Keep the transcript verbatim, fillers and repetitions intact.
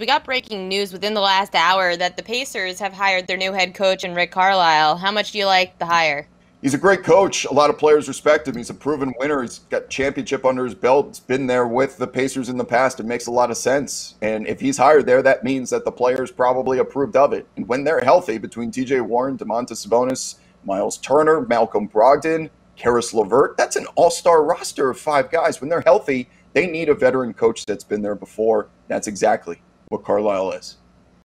We got breaking news within the last hour that the Pacers have hired their new head coach in Rick Carlisle. How much do you like the hire? He's a great coach. A lot of players respect him. He's a proven winner. He's got championship under his belt. He's been there with the Pacers in the past. It makes a lot of sense. And if he's hired there, that means that the players probably approved of it. And when they're healthy, between T J. Warren, DeMonta Sabonis, Miles Turner, Malcolm Brogdon, Caris LeVert, that's an all-star roster of five guys. When they're healthy, they need a veteran coach that's been there before. That's exactly what Carlisle is.